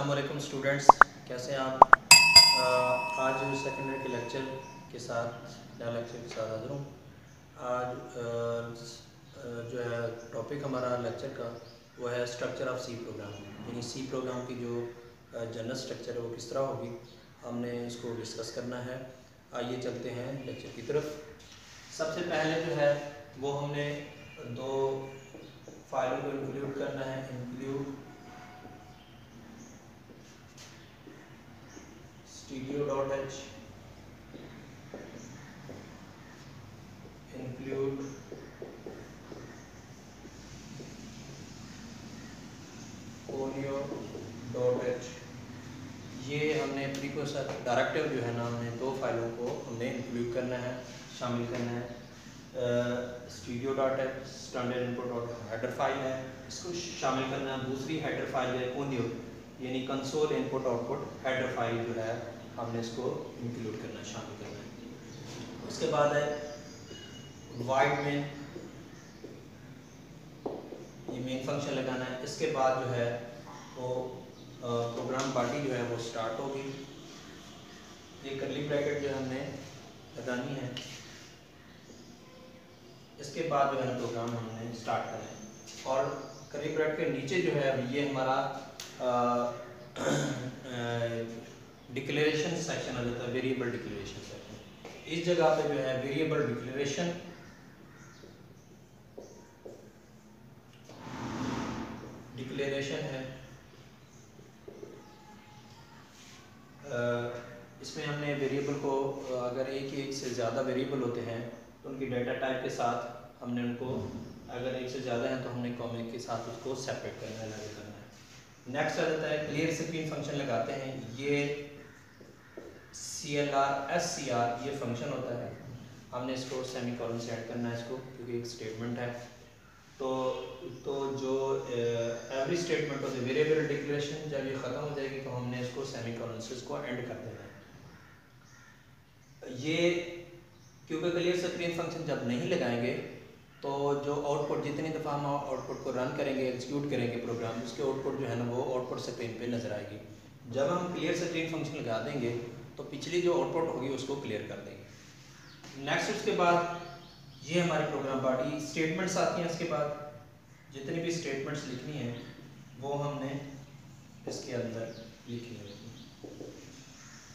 अस्सलाम वालेकुम स्टूडेंट्स, कैसे हैं आप? आज सेकेंडरी के लेक्चर के साथ हाजिर हूँ। आज जो है टॉपिक हमारा लेक्चर का वो है स्ट्रक्चर ऑफ सी प्रोग्राम, यानी सी प्रोग्राम की जो जनरल स्ट्रक्चर है वो किस तरह होगी, हमने इसको डिस्कस करना है। आइए चलते हैं लेक्चर की तरफ। सबसे पहले जो है वो हमने दो फाइलों को इंक्लूड करना है, इंक्लूड studio.h, include conio.h। ये हमने प्रीकॉन्सेप्ट डायरेक्टिव जो है ना, हमने दो फाइलों को हमने इंक्लूड करना है, शामिल करना है। studio.h standard input header file है, इसको शामिल करना है। दूसरी हेडर फाइल है conio, यानी console input output header file जो है हमने इसको इंक्लूड करना, शामिल करना है। उसके बाद है वाइड मेन, ये मेन फंक्शन लगाना है। इसके बाद जो है वो प्रोग्राम पार्टी जो है वो स्टार्ट होगी। ये कर्ली ब्रैकेट जो हमने लगानी है। इसके बाद जो है प्रोग्राम हमने स्टार्ट करना है, और कर्ली ब्रैकेट के नीचे जो है ये हमारा डिक्लेरेशन सेक्शन आ जाता है, वेरिएबल डिक्लेरेशन सेक्शन। इस जगह पे जो है वेरिएबल डिक्लेरेशन, है। इसमें हमने वेरिएबल को, अगर एक से ज़्यादा वेरिएबल होते हैं तो उनकी डाटा टाइप के साथ हमने उनको, अगर एक से ज़्यादा हैं तो हमने कॉमा के साथ उसको सेपरेट करना है, अलग करना है। नेक्स्ट आ जाता है क्लियर स्क्रीन फंक्शन लगाते हैं। ये CLR SCR ये फंक्शन होता है, हमने इसको सेमीकोलन से ऐड करना है इसको, क्योंकि एक स्टेटमेंट है। तो जो एवरी स्टेटमेंट होती है वेरिएबल डिक्लेरेशन, जब ये ख़त्म हो जाएगी तो हमने इसको सेमीकोलन से इसको एंड कर देना है। ये क्योंकि क्लियर स्क्रीन फंक्शन जब नहीं लगाएंगे तो जो आउटपुट, जितनी दफ़ा हम आउटपुट को रन करेंगे, एग्जीक्यूट करेंगे प्रोग्राम, उसके आउटपुट जो है ना वो आउटपुट स्क्रीन पे नज़र आएगी। जब हम क्लियर स्क्रीन फंक्शन लगा देंगे तो पिछली जो आउटपुट होगी उसको क्लियर कर देंगे। नेक्स्ट उसके बाद ये हमारे प्रोग्राम पार्टी स्टेटमेंट्स आती हैं। इसके बाद जितनी भी स्टेटमेंट्स लिखनी है वो हमने इसके अंदर लिखनी है,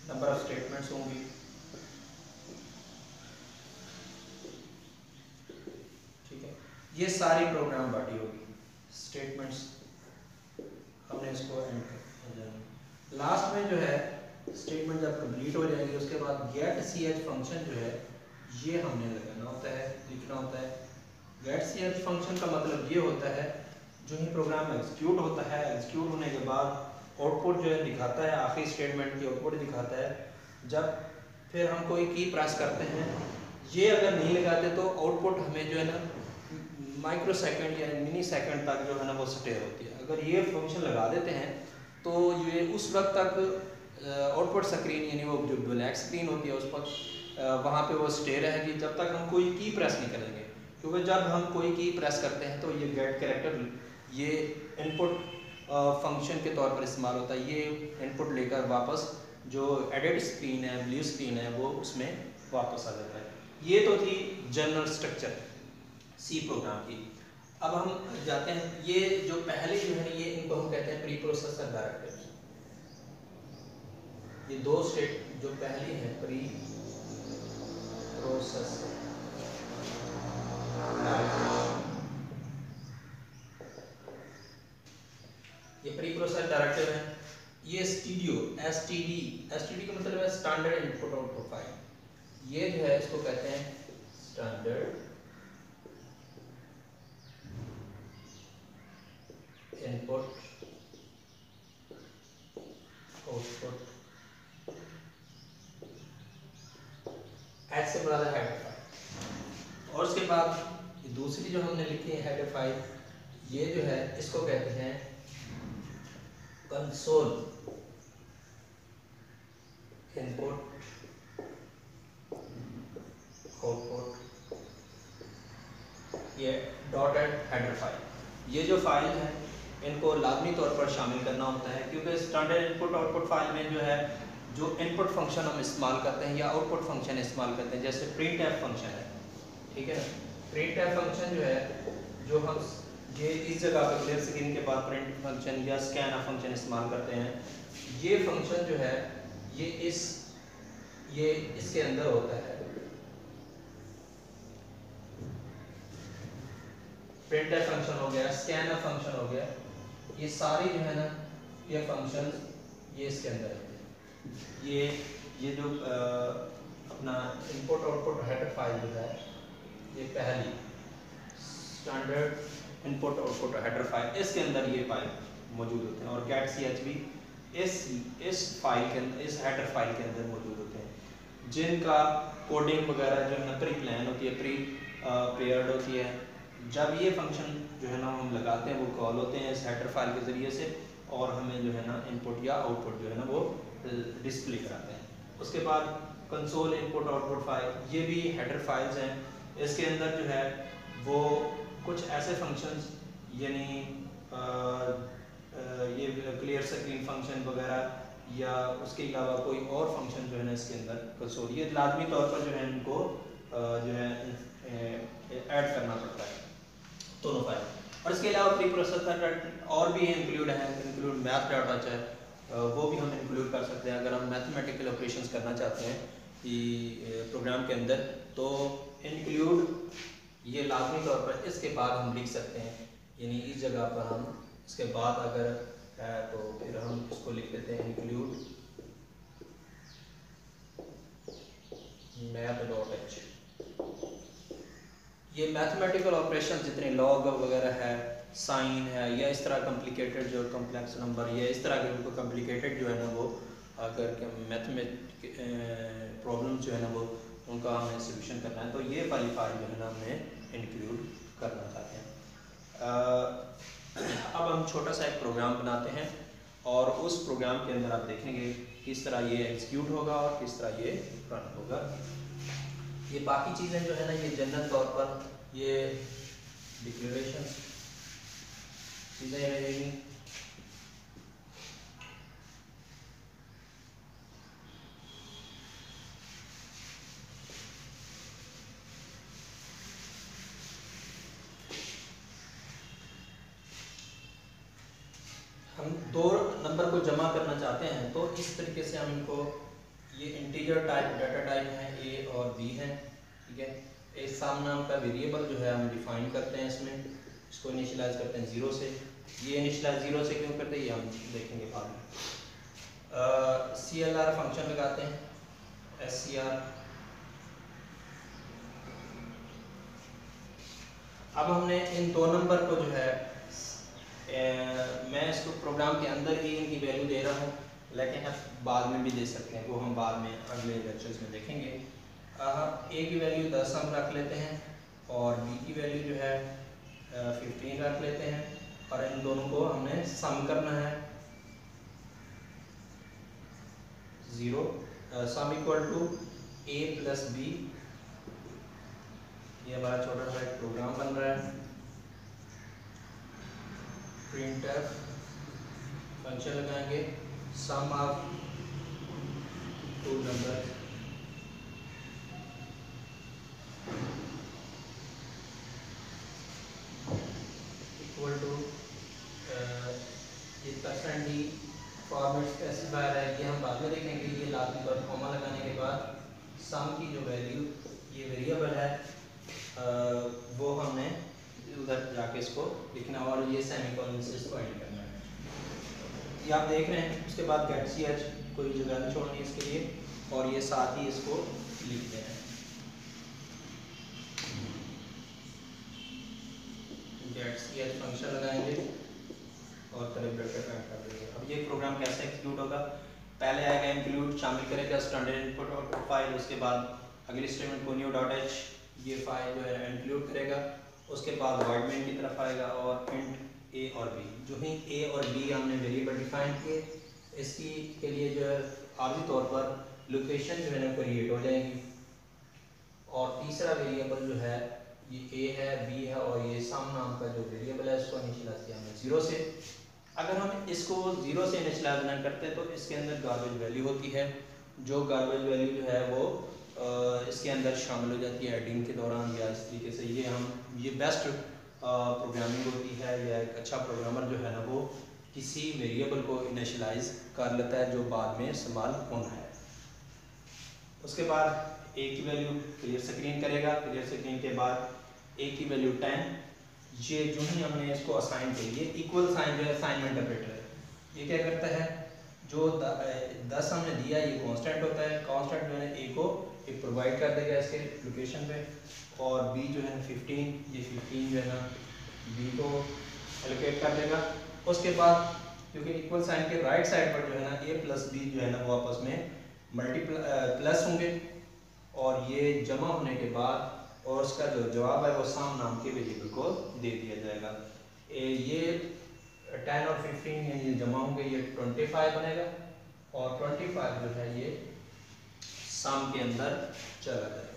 नंबर ऑफ स्टेटमेंट्स होंगी। ये सारी प्रोग्राम पार्टी होगी, स्टेटमेंट्स हमने इसको एंड कर देना। लास्ट में जो है स्टेटमेंट जब कंप्लीट हो जाएगी उसके बाद गेट ch फंक्शन जो है ये हमने लगाना होता है, लिखना होता है। गेट ch फंक्शन का मतलब ये होता है, जो ही प्रोग्राम एग्जीक्यूट होता है, एग्जीक्यूट होने के बाद आउटपुट जो है दिखाता है, आखिरी स्टेटमेंट की आउटपुट दिखाता है। जब फिर हम कोई की प्रेस करते हैं, ये अगर नहीं लगाते तो आउटपुट हमें जो है ना माइक्रो सेकेंड या मिनी सेकेंड तक जो है ना वो स्टे होती है। अगर ये फंक्शन लगा देते हैं तो ये उस वक्त तक आउटपुट स्क्रीन, यानी वो जो ब्लैक स्क्रीन होती है, उस वक्त वहाँ पे वो स्टे रहेगी जब तक हम कोई की प्रेस नहीं करेंगे। क्योंकि जब हम कोई की प्रेस करते हैं तो ये गेट कैरेक्टर, ये इनपुट फंक्शन के तौर पर इस्तेमाल होता है। ये इनपुट लेकर वापस जो एडिट स्क्रीन है, ब्लू स्क्रीन है, वो उसमें वापस आ जाता है। ये तो थी जनरल स्ट्रक्चर सी प्रोग्राम की। अब हम जाते हैं, ये जो पहले जो है ये इनको हम कहते हैं प्री प्रोसेसर डायरेक्टिव्स। ये दो स्टेट जो पहली है प्री प्रोसेसर डायरेक्टिव, ये प्री प्रोसेसर डायरेक्टिव है। ये स्टूडियो STD का मतलब है स्टैंडर्ड इनपुट आउटपुट फाइल। ये जो है इसको कहते हैं स्टैंडर्ड इनपुट आउटपुट, ऐसे बना है हेडर फाइल। और उसके बाद दूसरी जो हमने लिखी है हेडर फाइल, ये जो है इसको कहते हैं कंसोल इनपुट आउटपुट, ये डॉटेड हेडर फाइल। ये जो फाइल है इनको लाजमी तौर पर शामिल करना होता है, क्योंकि स्टैंडर्ड इनपुट आउटपुट फाइल में जो इनपुट फंक्शन हम इस्तेमाल करते हैं या आउटपुट फंक्शन इस्तेमाल करते हैं, जैसे प्रिंटएफ फंक्शन है, ठीक है ना। प्रिंटएफ फंक्शन जो हम ये इस जगह पर क्लियर स्क्रीन के बाद प्रिंट फंक्शन या स्कैन फंक्शन इस्तेमाल करते हैं, ये फंक्शन ये इसके अंदर होता है। प्रिंटएफ फंक्शन हो गया, स्कैन फंक्शन हो गया, ये सारी जो है ना ये फंक्शन ये इसके अंदर होते हैं। ये जो अपना इनपुट आउटपुट हेडर फाइल जो है ये पहली standard input output header file, इसके अंदर ये फाइल मौजूद होते हैं, और कैट ch भी इस फाइल के अंदर, इस हेडर फाइल के अंदर मौजूद होते हैं, जिनका कोडिंग वगैरह जो है ना प्री प्लान होती है, प्री पेयर्ड होती है। जब ये फंक्शन जो है ना हम लगाते हैं, वो कॉल होते हैं इस हेडर फाइल के ज़रिए से, और हमें जो है ना इनपुट या आउटपुट जो है ना वो डिस्प्ले कराते हैं। उसके बाद कंसोल इनपुट आउटपुट फाइल, ये भी हेडर फाइल्स हैं, इसके अंदर जो है वो कुछ ऐसे फंक्शंस यानी ये क्लियर स्क्रीन फंक्शन वगैरह या उसके अलावा कोई और फंक्शन जो है ना इसके अंदर कंसोल, ये लाजमी तौर पर जो है इनको जो है ऐड करना पड़ता है दोनों फाइल। और इसके अलावा प्री प्रोसेसर और भी इंक्लूड है, इंक्लूड मैथ डाटा है, वो भी हम इंक्लूड कर सकते हैं अगर हम मैथमेटिकल ऑपरेशंस करना चाहते हैं कि प्रोग्राम के अंदर, तो इंक्लूड ये लाजमी तौर पर इसके बाद हम लिख सकते हैं, यानी इस जगह पर हम इसके बाद अगर है तो फिर हम इसको लिख देते हैं इंक्लूड math.h। ये मैथमेटिकल ऑपरेशन जितने लॉग वगैरह है, साइन है, या इस तरह कॉम्प्लिकेटेड जो कॉम्प्लेक्स नंबर या इस तरह के कॉम्प्लिकेटेड जो है ना वो अगर के मैथमेटिक प्रॉब्लम जो है ना वो उनका हमें सोल्यूशन करना है, तो ये वाली फाइल जो है ना हमें इंक्लूड करना चाहते हैं। अब हम छोटा सा एक प्रोग्राम बनाते हैं, और उस प्रोग्राम के अंदर आप देखेंगे किस तरह ये एग्जीक्यूट होगा और किस तरह ये रन होगा। ये बाकी चीज़ें जो है ना ये जनरल तौर पर ये डिक्लेरेशन चीज़ें रहेगी। हम दो नंबर को जमा करना चाहते हैं, तो इस तरीके से हम इनको, ये इंटीजर टाइप डाटा टाइप है ए और बी है, ठीक है। ए सम नाम का वेरिएबल जो है हम डिफाइन करते हैं, इसमें इसको इनिशियलाइज करते हैं 0 से। ये इनिशियलाइज 0 से क्यों करते हैं ये हम देखेंगे बाद में। CLR फंक्शन लगाते हैं, SCR। अब हमने इन दो नंबर को जो है मैं इसको प्रोग्राम के अंदर ही इनकी वैल्यू दे रहा हूँ, लेकिन हम बाद में भी दे सकते हैं, वो हम बाद में अगले लेक्चर्स में देखेंगे। ए की वैल्यू 10 हम रख लेते हैं, और बी की वैल्यू जो है 15 रख लेते हैं, और इन दोनों को हमने सम करना है 0 sum equal to A plus B. ये हमारा छोटा सा एक प्रोग्राम बन रहा है, प्रिंटएफ फंक्शन लगाएंगे, sum of two number, equal to ये परसेंट ही फॉर्मेट स्पेसिफायर है, ये हम बाद में देखेंगे। ये लास्ट में कॉमा लगाने के बाद सम की जो वैल्यू ये वेरिएबल है वो हमने उधर जाके इसको लिखना, और ये सेमीकोलन से इसको एंड करना है, ये आप देख रहे हैं। उसके बाद कैट ch कोई जगह नहीं छोड़नी इसके लिए, और ये साथ ही इसको लिख देना है, कैट ch फंक्शन लगाएंगे और ब्रैकेट में कर देंगे। अब ये प्रोग्राम कैसे एक्सिक्यूट होगा, पहले आएगा इंक्लूड, शामिल करेगा स्टैंडर्ड इनपुट आउटपुट फाइल, उसके बाद अगली स्टेटमेंट को new.h ये फाइल जो है इंक्लूड करेगा, उसके बाद void main की तरफ आएगा और print ए और बी। जो ही ए और बी हमने वेरिएबल डिफाइन किए, इसकी के लिए जो है आर्जी तौर पर लोकेशन जो है ना क्रिएट हो जाएगी, और तीसरा वेरिएबल जो है ये ए है, बी है और ये सम नाम का जो वेरिएबल है इसको इनिशियलाइज किया हमने जीरो से। अगर हम इसको जीरो से इनिशियलाइज ना करते तो इसके अंदर गार्बेज वैल्यू होती है, जो गार्बेज वैल्यू जो है वो इसके अंदर शामिल हो जाती है एडिंग के दौरान या इस तरीके से। ये बेस्ट प्रोग्रामिंग होती है या एक अच्छा प्रोग्रामर जो है ना वो किसी वेरिएबल को इनिशियलाइज कर लेता है जो बाद में इस्तेमाल होना है। उसके बाद ए की वैल्यू क्लियर स्क्रीन करेगा, क्लियर स्क्रीन के बाद ए की वैल्यू 10, ये जो ही हमने इसको असाइन करी है इक्वल साइन जो असाइनमेंट ऑपरेटर है, ये क्या करता है जो 10 हमने दिया ये कांस्टेंट होता है, कांस्टेंट जो है ए को ये प्रोवाइड कर देगा इसके लोकेशन पे, और बी जो है 15, ये 15 जो है ना बी को एलोकेट कर देगा। उसके बाद क्योंकि इक्वल साइन के राइट साइड पर जो है ना ए प्लस बी जो है ना वो आपस में प्लस होंगे और ये जमा होने के बाद और उसका जो जवाब है वो साम नाम के वेरिएबल को दे दिया जाएगा। ये 10 और 15 ये जमा होंगे, ये 25 बनेगा और 25 जो है ये सम के अंदर चला जाएगा।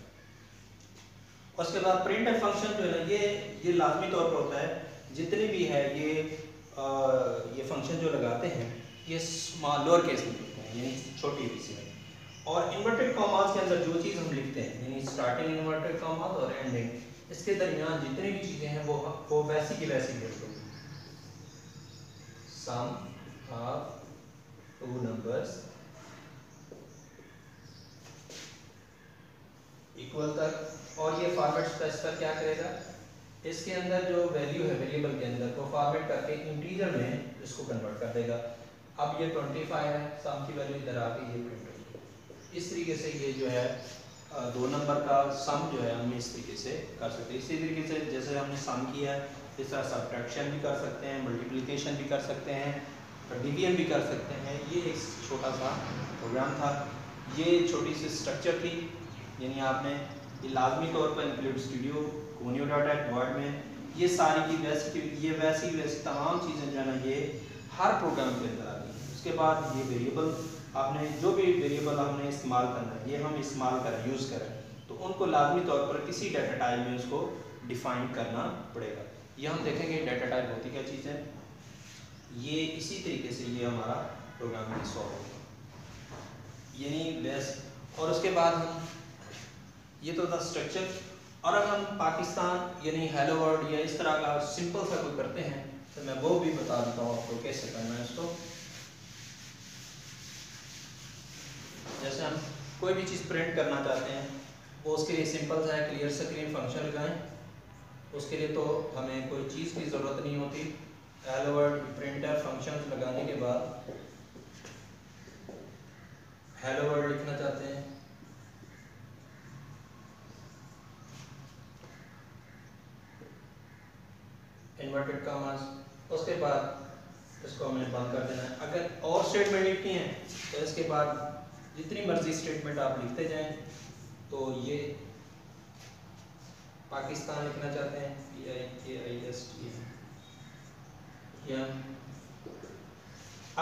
उसके बाद प्रिंट फंक्शन जो है ना ये लाजमी तौर पर होता है, जितने भी है ये फंक्शन जो लगाते हैं ये स्मॉल लोअर केस में लिखते हैं यानी छोटी किसी में, और इन्वर्टेड कॉमास के अंदर जो चीज़ हम लिखते हैं यानी स्टार्टिंग इन्वर्टेड कॉमास और एंडिंग, इसके दरमियान जितनी भी चीज़ें हैं वो वैसी की वैसी लिख दो। Sum of two numbers equal तक, और ये फॉर्मेट स्पेसिफाई क्या करेगा इसके अंदर जो वैल्यू है वेरिएबल के अंदर को फॉर्मेट करके इंटीजर में इसको कन्वर्ट कर देगा। अब ये 25 है, सम की वैल्यू इधर आके ये प्रिंट होगी। इस तरीके से ये जो है दो नंबर का सम जो है हम इस तरीके से कर सकते हैं। इसी तरीके से जैसे हमने सम किया है इस तरह सब्ट्रैक्शन भी कर सकते हैं, मल्टीप्लिकेशन भी कर सकते हैं, डिवीजन भी कर सकते हैं। ये एक छोटा सा प्रोग्राम था, ये छोटी सी स्ट्रक्चर थी, यानी आपने ये लाजमी तौर पर इंक्लूड स्टूडियो Konio.at वर्ड में ये सारी की वैसी वैसी तमाम चीज़ें जो है ना ये हर प्रोग्राम के अंदर आ गई। उसके बाद ये वेरिएबल आपने जो भी वेरिएबल हमने इस्तेमाल करना है ये हम इस्तेमाल करें यूज़ करें तो उनको लाजमी तौर पर किसी डाटा टाइप में उसको डिफाइन करना पड़ेगा। यह हम देखेंगे डाटा टाइप होती क्या चीज़ है, ये इसी तरीके से ये हमारा प्रोग्राम में सॉल्व होगा यानी बेस। और उसके बाद हम ये तो था स्ट्रक्चर, और अगर हम पाकिस्तान यानी हेलो वर्ल्ड या इस तरह का सिंपल सा कोई करते हैं तो मैं वो भी बता देता हूँ आपको कैसे करना है इसको। जैसे हम कोई भी चीज़ प्रिंट करना चाहते हैं वो उसके लिए सिंपल सा है क्लियर स्क्रीन फंक्शन लगाएं, उसके लिए तो हमें कोई चीज़ की ज़रूरत नहीं होती। हेलो वर्ल्ड प्रिंटर फंक्शन लगाने के बाद हेलो वर्ल्ड लिखना चाहते हैं, इन्वर्टेड कॉमास, उसके बाद इसको हमने बंद कर देना है। अगर और स्टेटमेंट लिखनी है तो इसके बाद जितनी मर्जी स्टेटमेंट आप लिखते जाएं, तो ये पाकिस्तान लिखना चाहते हैं PAKIST या।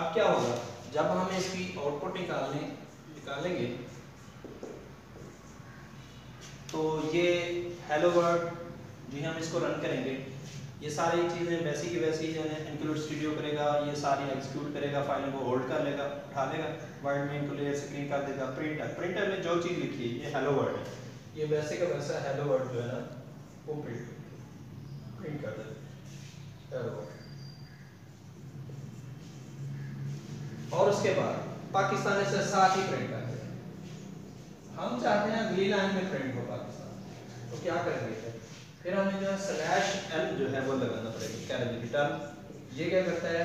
अब क्या होगा जब हम इसकी आउटपुट निकालेंगे तो ये हेलो वर्ल्ड जो हम इसको रन करेंगे ये सारी चीज़ें वैसी की वैसी जो है इंक्लूड स्टूडियो करेगा, ये सारी एक्सिक्यूट करेगा, फाइल को होल्ड कर लेगा, उठा लेगा, वर्ड में क्लियर स्क्रीन कर देगा। प्रिंटर में जो चीज़ लिखी है ये हेलो वर्ल्ड है, ये वैसे का वैसा हेलो वर्ड जो है ना वो प्रिंट कर दे हेलो वर्ड, और उसके बाद पाकिस्तान से साथ ही प्रिंट कर दें। हम चाहते हैं अगली लाइन में प्रिंट हो पाकिस्तान, तो क्या करेंगे फिर हमें जो /l जो है वो लगाना पड़ेगा कैरेक्टर टर्म। ये क्या करता है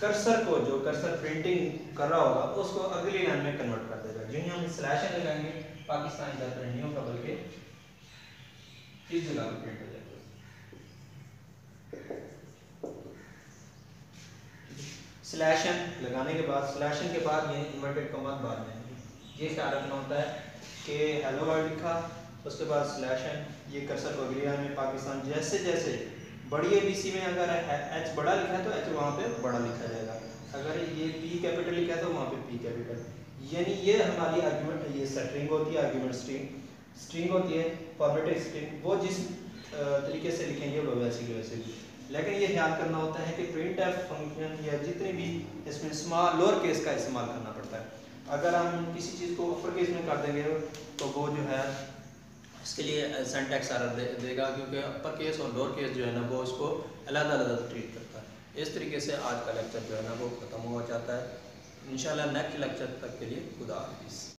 कर्सर को जो कर्सर प्रिंटिंग कर रहा होगा उसको अगली लाइन में कन्वर्ट कर देगा। जो हम /l लगाएंगे पाकिस्तान का प्रिंट नहीं होगा बल्कि इस जगह पर प्रिंट हो जाएगा। /n लगाने के बाद /n के बाद ये इन्वर्टेड कॉमा बाद में ये ख्याल रखना होता है कि हेलो वर्ल्ड लिखा, उसके बाद /n ये कर्सर को अगली लाइन में पाकिस्तान, जैसे जैसे बड़ी ABC में अगर h बड़ा लिखा है तो h वहाँ पे बड़ा लिखा जाएगा, अगर ये p कैपिटल लिखा है तो वहाँ पे p कैपिटल, यानी ये हमारी आर्गुमेंट ये स्ट्रिंग होती है, आर्गुमेंट स्ट्रिंग होती है फॉर्मेटिव स्ट्रिंग, वो जिस तरीके से लिखेंगे वो वैसे की वैसे। लेकिन ये ख्याल करना होता है कि printf फंक्शन या जितने भी इसमें स्मॉल लोअर केस का इस्तेमाल करना पड़ता है। अगर हम किसी चीज़ को अपर केस में कर देंगे तो वो जो है इसके लिए सिंटैक्स एरर देगा, क्योंकि अपर केस और लोअर केस जो है ना वो उसको अलग अलग ट्रीट करता है। इस तरीके से आज का लेक्चर जो है ना वो ख़त्म हो जाता है। इंशाल्लाह नेक्स्ट लेक्चर तक के लिए खुदा हाफिज़।